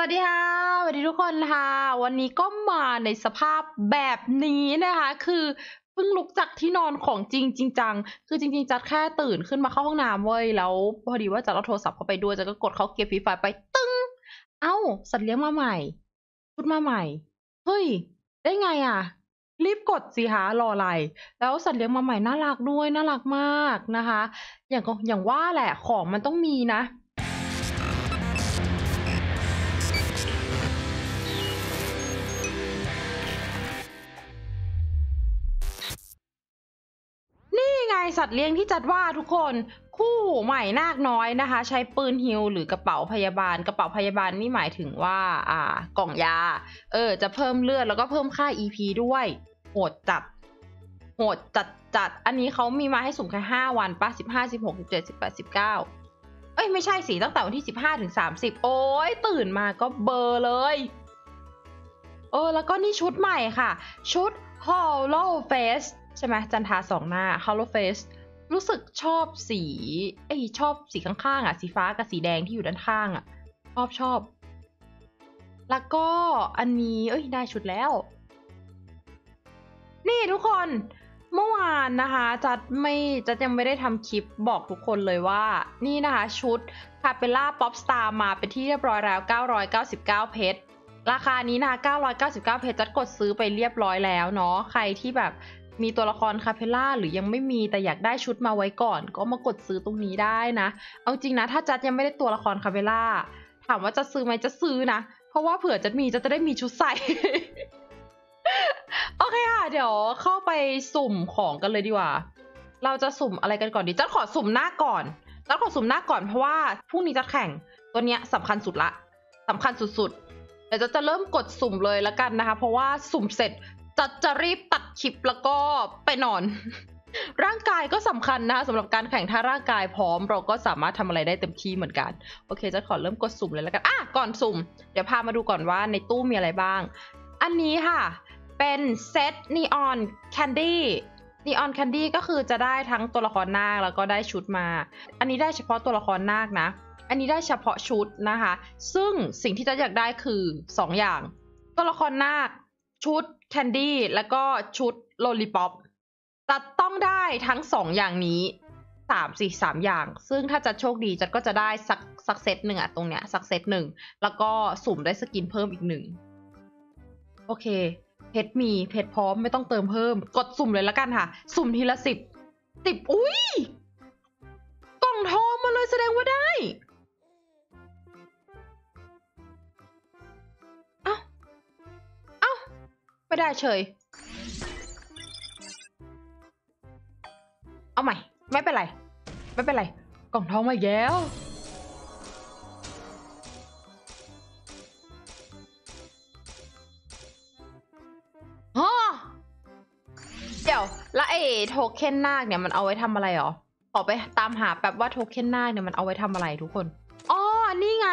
สวัสดีค่ะสวัสดีทุกคนค่ะวันนี้ก็มาในสภาพแบบนี้นะคะคือเพิ่งลุกจากที่นอนของจริงจังคือจริงๆจัดแค่ตื่นขึ้นมาเข้าห้องน้ำเว้ยแล้วพอดีว่าจัดเอาโทรศัพท์เข้าไปด้วยจัดก็กดเข้าเกียร์ฟีไฟไปตึ้งเอ้าสัตว์เลี้ยงมาใหม่ชุดมาใหม่เฮ้ยได้ไงอ่ะรีบกดสิหารออะไรแล้วสัตว์เลี้ยงมาใหม่น่ารักด้วยน่ารักมากนะคะอย่างว่าแหละของมันต้องมีนะสัตว์เลี้ยงที่จัดว่าทุกคนคู่ใหม่นาคน้อยนะคะใช้ปืนฮิลหรือกระเป๋าพยาบาลนี่หมายถึงว่ากล่องยาจะเพิ่มเลือดแล้วก็เพิ่มค่า EP ด้วยโหดจัดอันนี้เขามีมาให้สุ่มแค่5วันป่ะ15 16 17 18 19เอ้ยไม่ใช่สิตั้งแต่วันที่15 ถึง 30โอ้ยตื่นมาก็เบอร์เลยแล้วก็นี่ชุดใหม่ค่ะชุด Hollow Faceใช่ไหมจันทาสองหน้า Hollow Face รู้สึกชอบสีข้างๆสีฟ้ากับสีแดงที่อยู่ด้านข้างชอบแล้วก็อันนี้ได้ชุดแล้วนี่ทุกคนเมื่อวานนะคะจัดยังไม่ได้ทำคลิปบอกทุกคนเลยว่านี่นะคะชุดคาเปล่าป๊อปสตาร์มาเป็นที่เรียบร้อยแล้ว999เพชรราคานี้นะ999เพชรจัดกดซื้อไปเรียบร้อยแล้วเนาะใครที่แบบมีตัวละครคาเพล่าหรือยังไม่มีแต่อยากได้ชุดมาไว้ก่อนก็มากดซื้อตรงนี้ได้นะเอาจริงนะถ้าจัดยังไม่ได้ตัวละครคาเพล่าถามว่าจะซื้อไหมจะซื้อนะเพราะว่าเผื่อจัดมีจะได้มีชุดใส่ โอเคค่ะเดี๋ยวเข้าไปสุ่มของกันเลยดีกว่าเราจะสุ่มอะไรกันก่อนดีจัดขอสุ่มหน้าก่อนเพราะว่าพรุ่งนี้จัดแข่งตัวเนี้ยสำคัญสุดละสำคัญสุดๆเดี๋ยวจะเริ่มกดสุ่มเลยละกันนะคะเพราะว่าสุ่มเสร็จจัดจะรีบตัดคลิปแล้วก็ไปนอน ร่างกายก็สำคัญนะคะสำหรับการแข่งถ้าร่างกายพร้อมเราก็สามารถทำอะไรได้เต็มที่เหมือนกันโอเคจะขอเริ่มกดสุ่มเลยแล้วกันก่อนสุ่มเดี๋ยวพามาดูก่อนว่าในตู้มีอะไรบ้างอันนี้ค่ะเป็นเซต Neon Candyก็คือจะได้ทั้งตัวละครนาคแล้วก็ได้ชุดมาอันนี้ได้เฉพาะตัวละครนาคนะอันนี้ได้เฉพาะชุดนะคะซึ่งสิ่งที่จะอยากได้คือ2อย่างตัวละครนาคชุดแคนดี้แล้วก็ชุดโลลิป๊อปจัดต้องได้ทั้ง2อย่างนี้3 อย่างซึ่งถ้าจัดโชคดีจัดก็จะได้สักเซตหนึ่งตรงเนี้ยสักเซตหนึ่งแล้วก็สุ่มได้สกินเพิ่มอีก1โอเคเพชรมีเพชรพร้อมไม่ต้องเติมเพิ่มกดสุ่มเลยละกันค่ะสุ่มทีละ10อุ้ยกล่องทองมาเลยแสดงว่าได้ไม่ได้เฉยเอาใหม่ไม่เป็นไรกล่องทองมาแล้วเดี๋ยวแล้วไอ้โทเค็นนาคเนี่ยมันเอาไว้ทำอะไรหรอขอไปตามหาแบบว่าโทเค็นนาคเนี่ยมันเอาไว้ทำอะไรทุกคนนี่ไง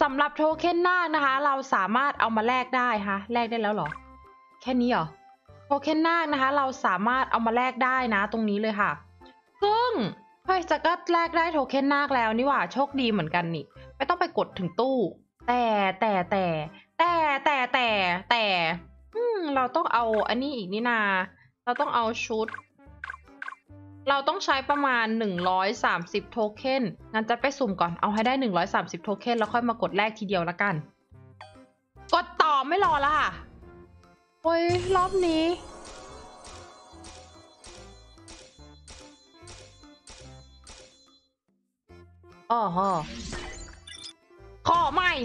สำหรับโทเค็นนาคนะคะเราสามารถเอามาแลกได้ฮะแลกได้แล้วหรอแค่นี้เหรอโทเค็นนาคนะคะเราสามารถเอามาแลกได้นะตรงนี้เลยค่ะซึ่งเฮ้ยจะก็แลกได้โทเค็นนาคแล้วนี่หว่าโชคดีเหมือนกันนี่ไม่ต้องไปกดถึงตู้แต่เราต้องเอาอันนี้อีกนี่นาเราต้องเอาชุดเราต้องใช้ประมาณ130โทเค็นงั้นจะไปสุ่มก่อนเอาให้ได้130โทเค็นแล้วค่อยมากดแลกทีเดียวละกันกดต่อไม่รอละค่ะโอ้ยรอบนี้ขอใหม่Neon Candy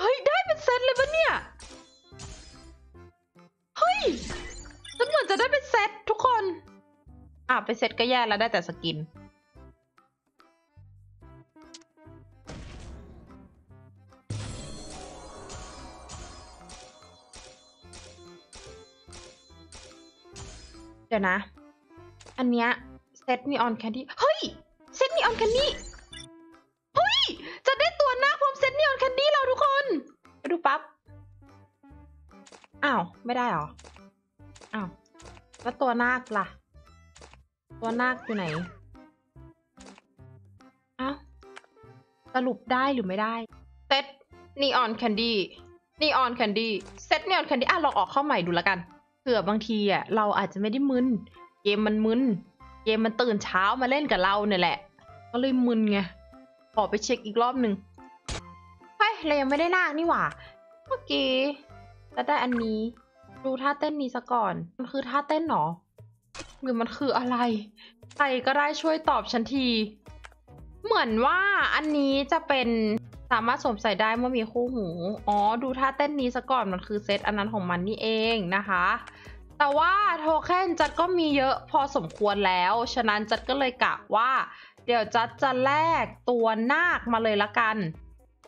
เฮ้ยได้เป็นเซตเลยปะเนี่ยเฮ้ยเหมือนจะได้เป็นเซตทุกคนไปเสร็จก็แย่แล้วได้แต่สกินเดี๋ยวนะอันเนี้ยเซตNeon Candyเฮ้ยเซตNeon Candyเฮ้ยจะได้ตัวหน้าพร้อมเซตNeon Candyแล้วทุกคนไปดูปั๊บไม่ได้หรอ อ้าวแล้วตัวนาคล่ะตัวนาคอยู่ไหนอ้าวสรุปได้หรือไม่ได้เซตนีออนแคนดี้นีออนแคนดี้เซตนีออนแคนดี้อ่ะลองออกเข้าใหม่ดูละกันเผื่อบางทีอ่ะเราอาจจะไม่ได้มึนเกมมันมึนเกมมันตื่นเช้ามาเล่นกับเราเนี่ยแหละก็เลยมึนไงขอไปเช็คอีกรอบหนึ่งเฮ้ยเรายังไม่ได้นาคนี่หว่าเมื่อกี้จะได้อันนี้ดูท่าเต้นนี้ซะก่อนมันคือท่าเต้นหรอหรือมันคืออะไรใครก็ได้ช่วยตอบฉันทีเหมือนว่าอันนี้จะเป็นสามารถสวมใส่ได้เมื่อมีคู่หูอ๋อดูท่าเต้นนี้ซะก่อนมันคือเซตอันนั้นของมันนี่เองนะคะแต่ว่าโทเค็นจัดก็มีเยอะพอสมควรแล้วฉะนั้นจัดก็เลยกะว่าเดี๋ยวจัดจะแลกตัวนาคมาเลยละกัน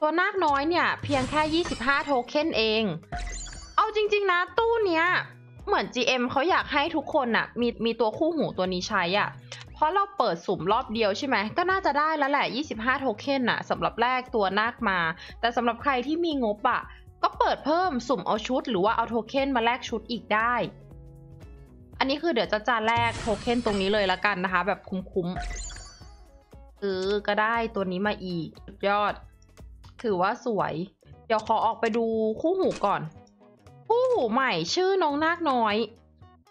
ตัวนาคน้อยเนี่ยเพียงแค่25โทเค็นเองเอาจริงๆนะตู้เนี้ยเหมือน GM เขาอยากให้ทุกคนน่ะมีตัวคู่หูตัวนี้ใช้อ่ะเพราะเราเปิดสุ่มรอบเดียวใช่ไหมก็น่าจะได้แล้วแหละ25โทเค็นน่ะสำหรับแลกตัวนาคมาแต่สำหรับใครที่มีงบอ่ะก็เปิดเพิ่มสุ่มเอาชุดหรือว่าเอาโทเค็นมาแลกชุดอีกได้อันนี้คือเดี๋ยวจะแลกโทเค็นตรงนี้เลยละกันนะคะแบบคุ้มๆก็ได้ตัวนี้มาอีกสุดยอดถือว่าสวยเดี๋ยวขอออกไปดูคู่หูก่อนคู่หูใหม่ชื่อน้องนาคน้อย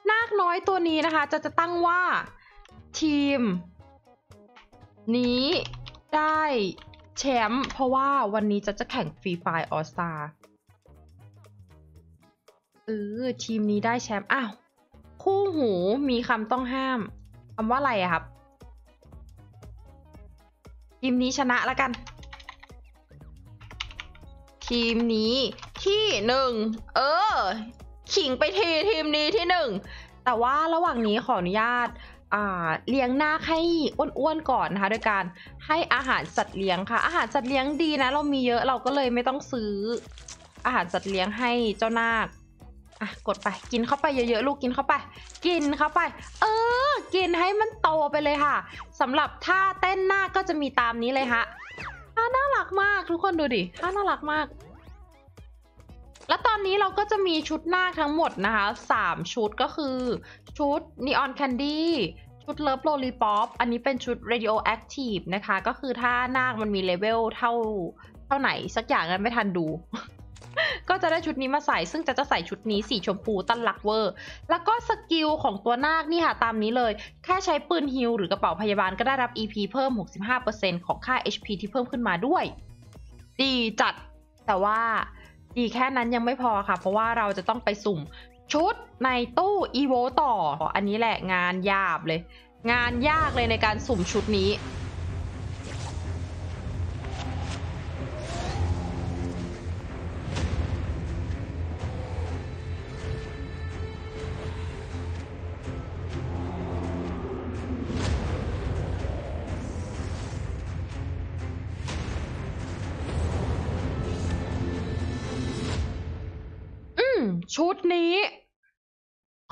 นาคน้อยตัวนี้นะคะจะตั้งว่าทีมนี้ได้แชมป์เพราะว่าวันนี้จะแข่งฟรีไฟล์ออสตาทีมนี้ได้แชมป์อ้าวคู่หูมีคำต้องห้ามคำว่าอะไรอะครับทีมนี้ชนะแล้วกันทีมนี้ที่หนึ่งขิงไปทีมนี้ที่หนึ่งแต่ว่าระหว่างนี้ขออนุญาตเลี้ยงนาคให้อ้วนๆก่อนนะคะโดยการให้อาหารสัตว์เลี้ยงค่ะอาหารสัตว์เลี้ยงดีนะเรามีเยอะเราก็เลยไม่ต้องซื้ออาหารสัตว์เลี้ยงให้เจ้านาคอ่ะกดไปกินเข้าไปเยอะๆลูกกินเข้าไปกินเข้าไปกินให้มันโตไปเลยค่ะสำหรับท่าเต้นนาคก็จะมีตามนี้เลยฮะน่ารักมากทุกคนดูดิน่ารักมากและตอนนี้เราก็จะมีชุดนาคทั้งหมดนะคะ3ชุดก็คือชุด Neon Candy ชุด Love Lollipop อันนี้เป็นชุด Radioactive นะคะก็คือถ้านาคมันมีเลเวลเท่าไหนสักอย่างนั้นไม่ทันดู ก็จะได้ชุดนี้มาใส่ซึ่งจะใส่ชุดนี้สีชมพูตั้นลักเวอร์แล้วก็สกิลของตัวนาคนี่ค่ะตามนี้เลยแค่ใช้ปืนฮิลหรือกระเป๋าพยาบาลก็ได้รับ EP เพิ่ม 65% ของค่า HP ที่เพิ่มขึ้นมาด้วยดีจัดแต่ว่าดีแค่นั้นยังไม่พอค่ะเพราะว่าเราจะต้องไปสุ่มชุดในตู้อีโวต่ออันนี้แหละงานยากเลยในการสุ่มชุดนี้ชุดนี้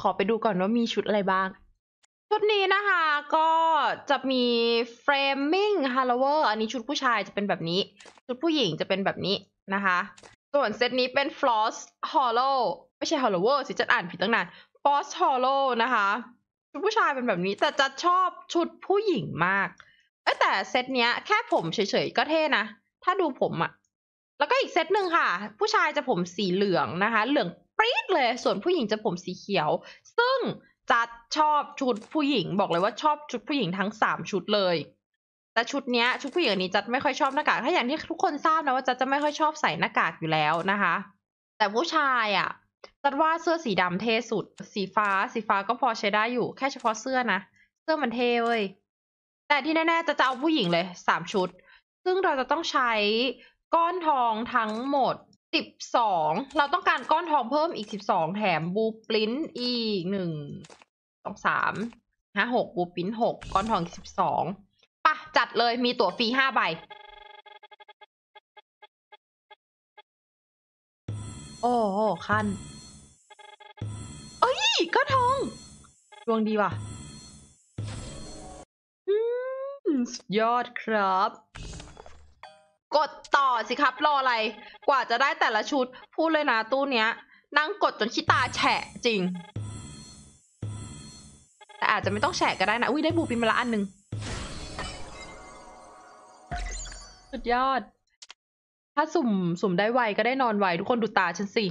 ขอไปดูก่อนว่ามีชุดอะไรบ้างชุดนี้นะคะก็จะมี framing halloween อันนี้ชุดผู้ชายจะเป็นแบบนี้ชุดผู้หญิงจะเป็นแบบนี้นะคะส่วนเซตนี้เป็น floss hollow ไม่ใช่ halloween สิจัดอ่านผิดตั้งนาน floss hollow นะคะชุดผู้ชายเป็นแบบนี้แต่จัดชอบชุดผู้หญิงมากแต่เซตเนี้ยแค่ผมเฉยๆก็เท่นะถ้าดูผมอะแล้วก็อีกเซตหนึ่งค่ะผู้ชายจะผมสีเหลืองนะคะเหลืองปรี๊ดเลยส่วนผู้หญิงจะผมสีเขียวซึ่งจัดชอบชุดผู้หญิงบอกเลยว่าชอบชุดผู้หญิงทั้ง3ชุดเลยแต่ชุดเนี้ยชุดผู้หญิงนี้จัดไม่ค่อยชอบหน้ากากถ้าอย่างที่ทุกคนทราบนะว่าจัดจะไม่ค่อยชอบใส่หน้ากากอยู่แล้วนะคะแต่ผู้ชายอ่ะจัดว่าเสื้อสีดำเท่สุดสีฟ้าก็พอใช้ได้อยู่แค่เฉพาะเสื้อนะเสื้อมันเท่เว้ยแต่ที่แน่ๆจะเอาผู้หญิงเลย3ชุดซึ่งเราจะต้องใช้ก้อนทองทั้งหมด12เราต้องการก้อนทองเพิ่มอีก12แถมบูปลิ้นอีก1 2 3 5 6บูปลิ้น6ก้อนทองอีก12ป่ะจัดเลยมีตั๋วฟรี5ใบโอ้โหคันเอ้ยก้อนทองดวงดีว่ะสุดยอดครับกดต่อสิครับรออะไรกว่าจะได้แต่ละชุดพูดเลยนะตู้เนี้ยนั่งกดจนขี้ตาแฉะจริง อาจจะไม่ต้องแฉะก็ได้นะอุ้ยได้บูปินมาละอันหนึ่งสุดยอดถ้าสุ่มได้ไวก็ได้นอนไวทุกคนดูตาฉันสิ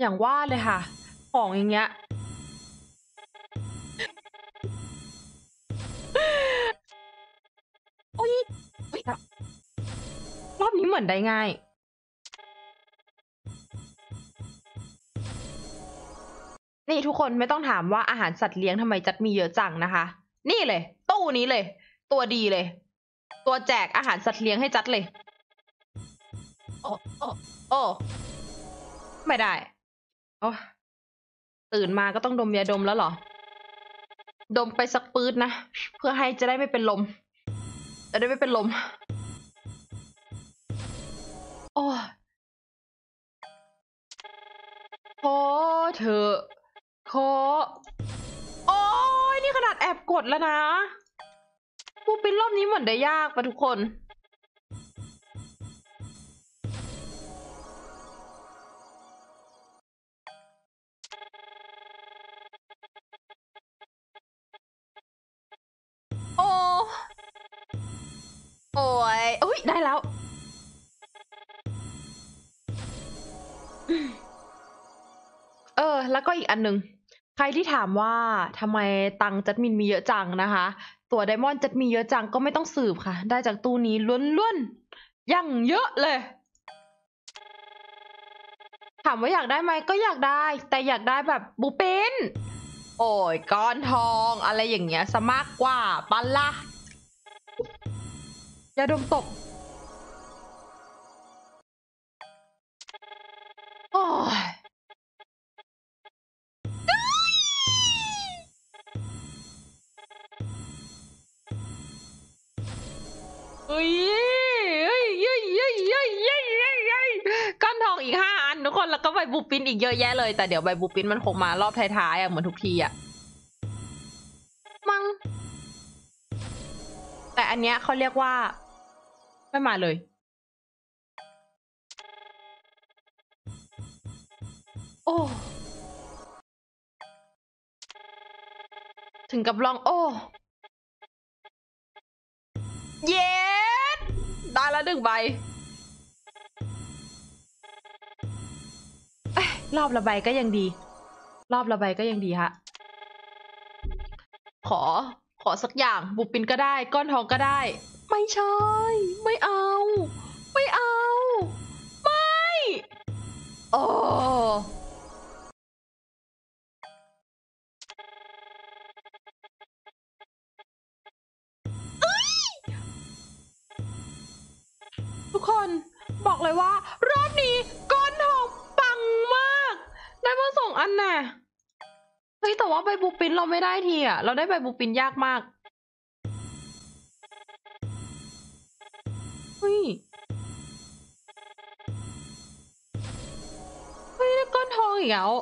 อย่างว่าเลยค่ะของอย่างเงี้ยโอ้ยรอบนี้เหมือนได้ง่ายนี่ทุกคนไม่ต้องถามว่าอาหารสัตว์เลี้ยงทำไมจัดมีเยอะจังนะคะนี่เลยตู้นี้เลยตัวดีเลยตัวแจกอาหารสัตว์เลี้ยงให้จัดเลยโอ้โอ้โอ้ไม่ได้โอ้ตื่นมาก็ต้องดมยาดมแล้วเหรอดมไปสักปื๊ดนะเพื่อให้จะได้ไม่เป็นลมจะได้ไม่เป็นลมโอ้ขอเธอขอโอ้ยนี่ขนาดแอบกดแล้วนะผู้ปิ้นรอบนี้เหมือนได้ยากป่ะทุกคนโอ้ยอุ้ยได้แล้วแล้วก็อีกอันหนึ่งใครที่ถามว่าทำไมตังจัดมินมีเยอะจังนะคะตัวไดมอนด์จัดมีเยอะจังก็ไม่ต้องสืบค่ะได้จากตู้นี้ล้วนๆยังเยอะเลยถามว่าอยากได้ไหมก็อยากได้แต่อยากได้แบบบูเป็นโอ้ยก้อนทองอะไรอย่างเงี้ยซะมากกว่าปันละยาดมตกโอ้ยเฮ้ยก้อนทองอีก5อันทุกคนแล้วก็ใบบูปินอีกเยอะแยะเลยแต่เดี๋ยวใบบูปินมันคงมารอบท้ายๆอ่ะเหมือนทุกทีอ่ะมังแต่อันเนี้ยเขาเรียกว่าไม่มาเลยโอ้ถึงกับลองโอ้เย็ดได้แล้ว1ใบรอบละใบก็ยังดีรอบละใบก็ยังดีฮะขอสักอย่างบุปปินก็ได้ก้อนทองก็ได้ไม่ใช่ไม่เอาไม่เอาไม่โอ้ทุกคนบอกเลยว่ารอบนี้ก้อนทองปังมากได้มา2อันน่ะเฮ้ยแต่ว่าใบบูปินเราไม่ได้ทีอ่ะเราได้ใบบูปินยากมากเฮ้ยได้ก้อนทองอีกแล้ว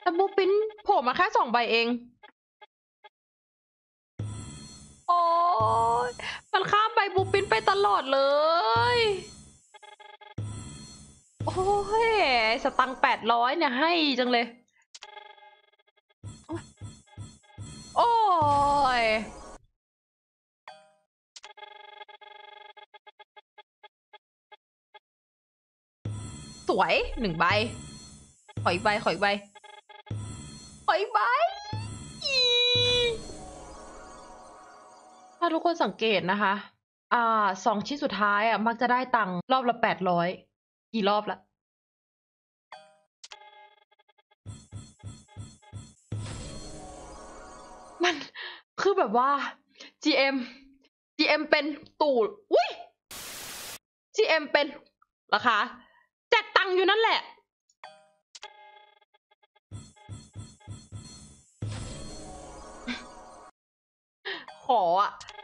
แต่บูปินโผล่มาแค่2ใบเองโอ้ยมันข้ามใบบูปินไปตลอดเลยโอ้ยสตังค์800เนี่ยให้จังเลยโอ้ยสวย1ใบขอยใบถ้าทุกคนสังเกตนะคะ2ชิ้นสุดท้ายอ่ะมักจะได้ตังค์รอบละ800กี่รอบละมันคือแบบว่า GM เป็นตู่อุ้ย GM เป็นเหรอคะแจกตังค์อยู่นั่นแหละ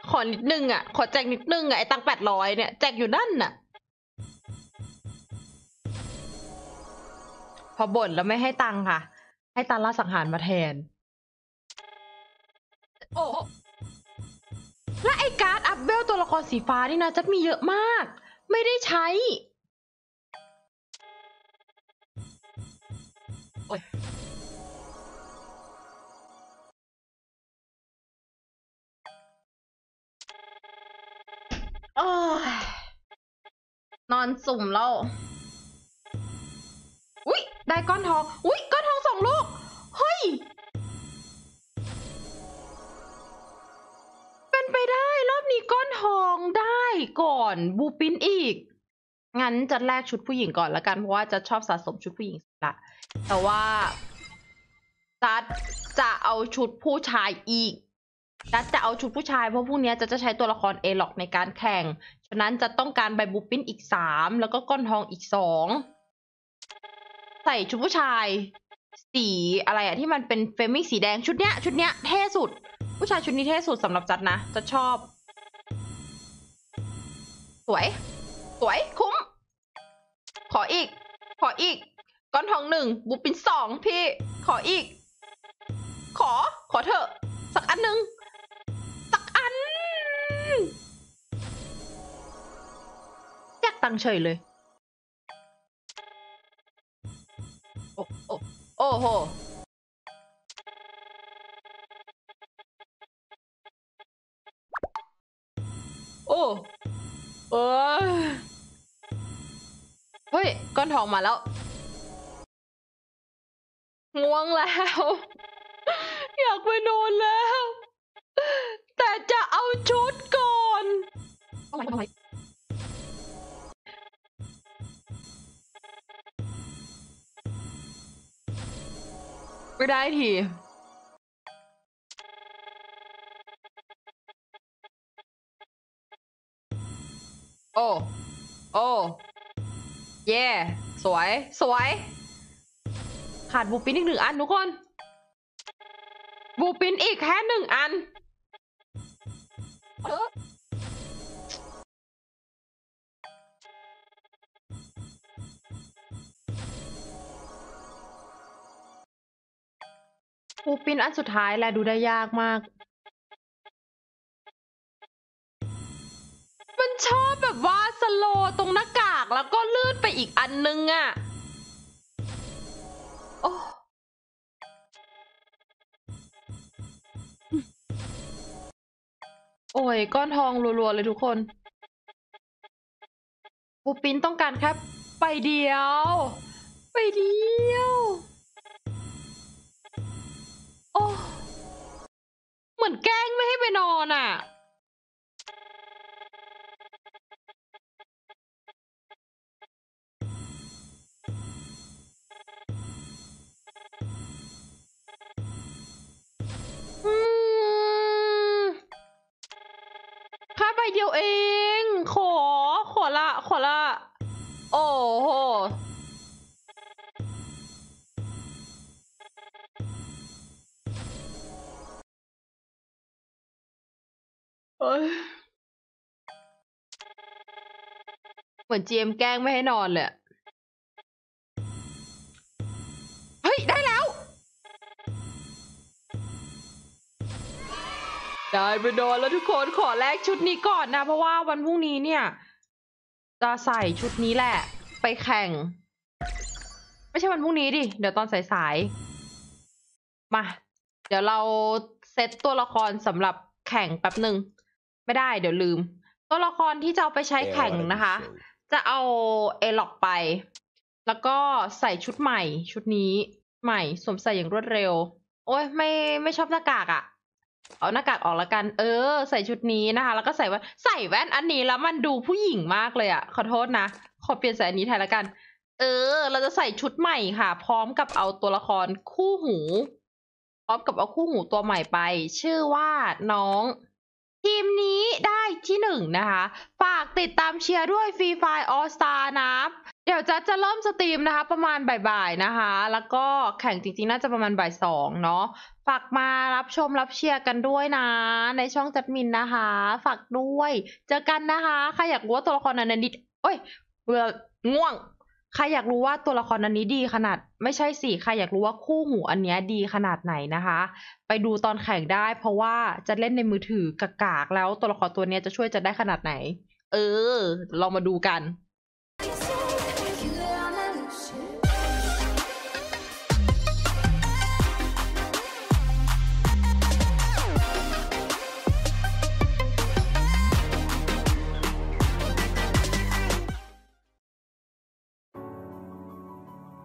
ขอนิดนึงอ่ะขอแจกนิดนึงอ่ะไอ้ตังค์800เนี่ยแจกอยู่นั่นน่ะพอบ่นแล้วไม่ให้ตังค่ะให้ตาล่าสังหารมาแทนโอ้และไอการ์ดอัพเบลตัวละครสีฟ้านี่นะจะมีเยอะมากไม่ได้ใช้ โอ้ยโอ้ยนอนสุ่มแล้วอุ้ยได้ก้อนทองอุ้ยก้อนทองสองลูกเฮ้ยเป็นไปได้รอบนี้ก้อนทองได้ก่อนบูปินอีกงั้นจะแลกชุดผู้หญิงก่อนละกันเพราะว่าจะชอบสะสมชุดผู้หญิงละแต่ว่าจัดจะเอาชุดผู้ชายอีกจัดจะเอาชุดผู้ชายเพราะพวกนี้จะใช้ตัวละครเอล็อกในการแข่งฉะนั้นจะต้องการใบบูปินอีก3แล้วก็ก้อนทองอีก2ใส่ชุดผู้ชายสีอะไรอะที่มันเป็นเฟมินสีแดงชุดเนี้ยเท่สุดผู้ชายชุดนี้เท่สุดสำหรับจัดนะจะชอบสวยสวยคุ้มขออีกก้อนทอง1บูปิน2พี่ขออีกขอเถอะสักอันหนึ่งสักอันแจกตังเฉยเลยโอ้โหโอ้โอ้เฮ้ยก้อนทองมาแล้วง่วงแล้วอยากไปนอนแล้วแต่จะเอาชุดก่อนอะไรไม่ได้ทีโอ้เย่สวยขาดบูปินอีก1 อันทุกคนบูปินอีกแค่1 อันบูปินอันสุดท้ายแหละดูได้ยากมากมันชอบแบบว่าสโลตรงหน้ากากแล้วก็ลื่นไปอีกอันนึงอ่ะโอ้โอ้ยก้อนทองรัวๆเลยทุกคนบูปินต้องการครับไปเดียวโอ้เหมือนแกล้งไม่ให้ไปนอนอ่ะไปเดียวเองขอละโอ้โหเหมือนเจมแกล้งไม่ให้นอนเลยเฮ้ยได้แล้วได้ไปนอนแล้วทุกคนขอแลกชุดนี้ก่อนนะเพราะว่าวันพรุ่งนี้เนี่ยจะใส่ชุดนี้แหละไปแข่งไม่ใช่วันพรุ่งนี้ดิเดี๋ยวตอนสายๆมาเดี๋ยวเราเซตตัวละครสำหรับแข่งแป๊บนึงไม่ได้เดี๋ยวลืมตัวละครที่จะเอาไปใช้แข่งนะคะจะเอาเอล็อกไปแล้วก็ใส่ชุดใหม่ชุดนี้ใหม่สวมใส่อย่างรวดเร็วโอ้ยไม่ชอบหน้ากากอ่ะเอาหน้ากากออกละกันใส่ชุดนี้นะคะแล้วก็ใส่แว่นอันนี้แล้วมันดูผู้หญิงมากเลยอ่ะขอโทษนะขอเปลี่ยนใส่อันนี้แทนละกันเราจะใส่ชุดใหม่ค่ะพร้อมกับเอาตัวละครคู่หูพร้อมกับเอาคู่หูตัวใหม่ไปชื่อว่าน้องทีมนี้ได้ที่1นะคะฝากติดตามเชียร์ด้วยฟรีไฟล์ออลสตาร์นะเดี๋ยวจะเริ่มสตรีมนะคะประมาณบ่ายๆนะคะแล้วก็แข่งจริงๆน่าจะประมาณบ่าย 2เนาะฝากมารับชมรับเชียร์กันด้วยนะในช่องจัดมินนะคะฝากด้วยเจอกันนะคะใครอยากรู้ว่าตัวละครนันนี้โอ้ยเบื่อง่วงใครอยากรู้ว่าตัวละครนันนี้ดีขนาดไม่ใช่สิใครอยากรู้ว่าคู่หูอันเนี้ยดีขนาดไหนนะคะไปดูตอนแข่งได้เพราะว่าจะเล่นในมือถือกากๆแล้วตัวละครตัวเนี้ยจะช่วยจะได้ขนาดไหนลองมาดูกัน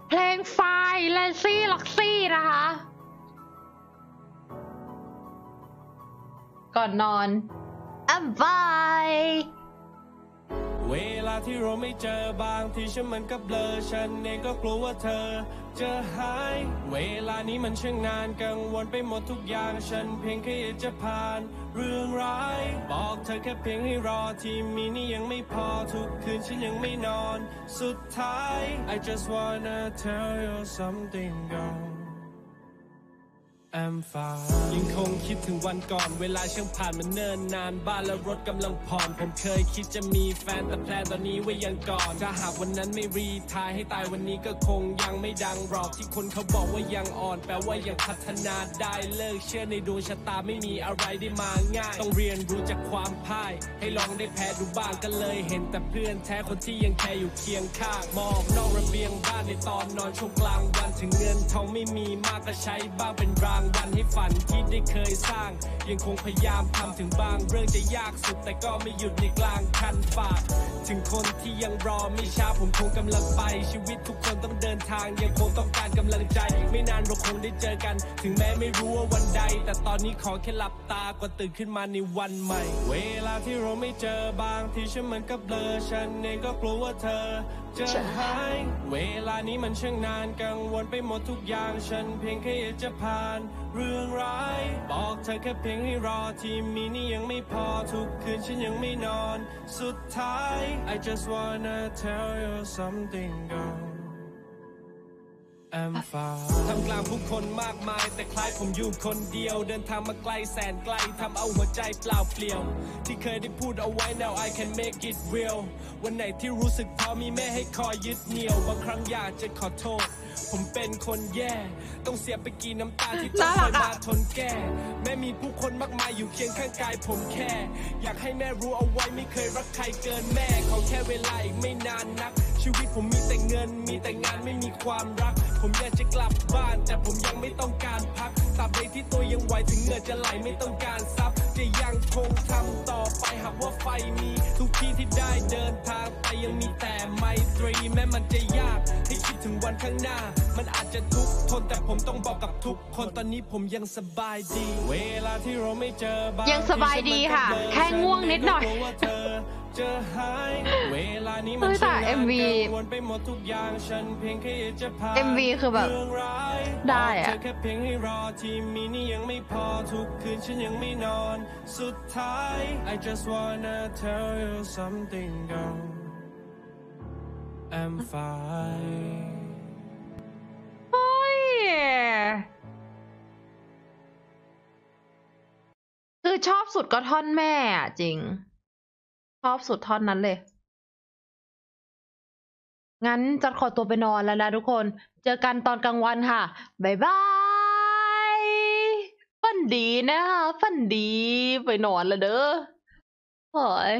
เพลงไฟล์เลนซี่ล็อกซี่นะคะก่อนนอนอับไวเวลาที่เราไม่เจอบางทีฉันมันก็เบลอฉันเองก็กลัวว่าเธอจะหายเวลานี้มันช่างนานกังวลไปหมดทุกอย่างฉันเพียงแค่จะผ่านเรื่องร้ายบอกเธอแค่เพียงให้รอที่มีนี่ยังไม่พอทุกคืนฉันยังไม่นอนสุดท้าย I just wanna tell you something girlยังคงคิดถึงวันก่อนเวลาช่างผ่านมันเนิ่นนานบ้านและรถกำลังผ่อนผมเคยคิดจะมีแฟนแต่แพลนตอนนี้ไว้ยังก่อนถ้าหากวันนั้นไม่รีทายให้ตายวันนี้ก็คงยังไม่ดังหรอกที่คนเขาบอกว่ายังอ่อนแปลว่ายังพัฒนาได้เลิกเชื่อในดวงชะตาไม่มีอะไรได้มาง่ายต้องเรียนรู้จากความพ่ายให้ลองได้แพ้ดูบ้างก็เลยเห็นแต่เพื่อนแท้คนที่ยังแคร์อยู่เคียงข้างมองนอกระเบียงบ้านในตอนนอนช่วงกลางวันถึงเงินทองไม่มีมากก็ใช้บ้างเป็นรางวันให้ฝันที่ได้เคยสร้างยังคงพยายามทำถึงบางเรื่องจะยากสุดแต่ก็ไม่หยุดในกลางคันฝากถึงคนที่ยังรอไม่ช้าผมคงกำลังไปชีวิตทุกคนต้องเดินทางยังคงต้องการกำลังใจไม่นานเราคงได้เจอกันถึงแม้ไม่รู้ว่าวันใดแต่ตอนนี้ขอแค่หลับตาก่อนตื่นขึ้นมาในวันใหม่เวลาที่เราไม่เจอบางทีฉันมันก็เบลอฉันเองก็กลัวว่าเธอจะหายเวลานี้มันช่างนานกังวลไปหมดทุกอย่างฉันเพียงแค่จะผ่านเรื่องร้ายบอกเธอแค่เพียงให้รอที่มีนี่ยังไม่พอทุกคืนฉันยังไม่นอนสุดท้าย I just wanna tell you something girl I'm fine ทำกลางผู้คนมากมายแต่คล้ายผมอยู่คนเดียวเดินทางมาไกลแสนไกลทำเอาหัวใจเปล่าเปลี่ยวที่เคยได้พูดเอาไว้ now I can make it real วันไหนที่รู้สึกท้อมีแม่ให้คอยยึดเหนี่ยวบางครั้งอยากจะขอโทษผมเป็นคนแย่ต้องเสียไปกี่น้ำตาที่ต้องเคยมาทนแก่แม่มีผู้คนมากมายอยู่เคียงข้างกายผมแค่อยากให้แม่รู้เอาไว้ไม่เคยรักใครเกินแม่ขอแค่เวลาอีกไม่นานนักชีวิตผมมีแต่เงินมีแต่งานไม่มีความรักผมอยากจะกลับบ้านแต่ผมยังไม่ต้องการพักตราบใดที่ตัวยังไหวถึงเหงื่อจะไหลไม่ต้องการซับจะยังคงทำต่อไปหากว่าไฟมีทุกที่ที่ได้เดินทางไปยังมีแต่ไมตรีแม้มันจะยากให้คิดถึงวันข้างหน้ามันอาจจะทุกข์ทนแต่ผมต้องบอกกับทุกคนตอนนี้ผมยังสบายดีเวลาที่เราไม่เจอยังสบายดีค่ะแค่ง่วงนิดหน่อยตั้งแต่ MV คือแบบได้อะโอ้ยคือชอบสุดก็ท่อนแม่อะจริงชอบสุดท่อนนั้นเลยงั้นจัดขอตัวไปนอนแล้วนะทุกคนเจอกันตอนกลางวันค่ะบ๊ายบายฝันดีนะคะฝันดีไปนอนแล้วเด้อโอ้ย